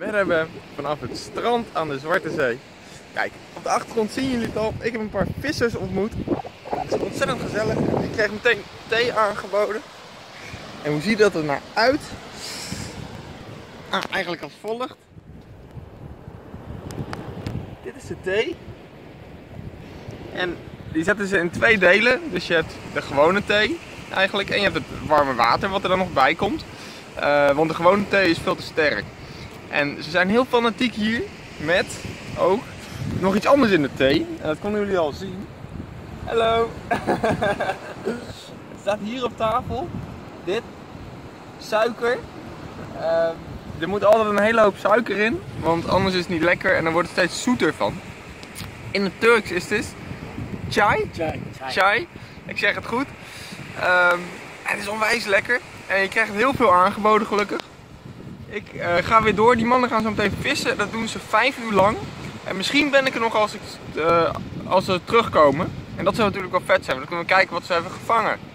We hebben vanaf het strand aan de Zwarte Zee. Kijk, op de achtergrond zien jullie het al. Ik heb een paar vissers ontmoet. Het is ontzettend gezellig. Ik kreeg meteen thee aangeboden. En hoe ziet dat er nou uit? Ah, eigenlijk als volgt. Dit is de thee. En die zetten ze in twee delen. Dus je hebt de gewone thee eigenlijk. En je hebt het warme water wat er dan nog bij komt. Want de gewone thee is veel te sterk. En ze zijn heel fanatiek hier met ook nog iets anders in de thee. En dat konden jullie al zien. Hallo! Het staat hier op tafel. Dit. Suiker. Er moet altijd een hele hoop suiker in. Want anders is het niet lekker en dan wordt het steeds zoeter van. In het Turks is dit chai. Chai. Ik zeg het goed. Het is onwijs lekker. En je krijgt heel veel aangeboden gelukkig. Ik ga weer door, die mannen gaan zo meteen vissen, dat doen ze 5 uur lang. En misschien ben ik er nog als ze terugkomen. En dat zou natuurlijk wel vet zijn, want dan kunnen we kijken wat ze hebben gevangen.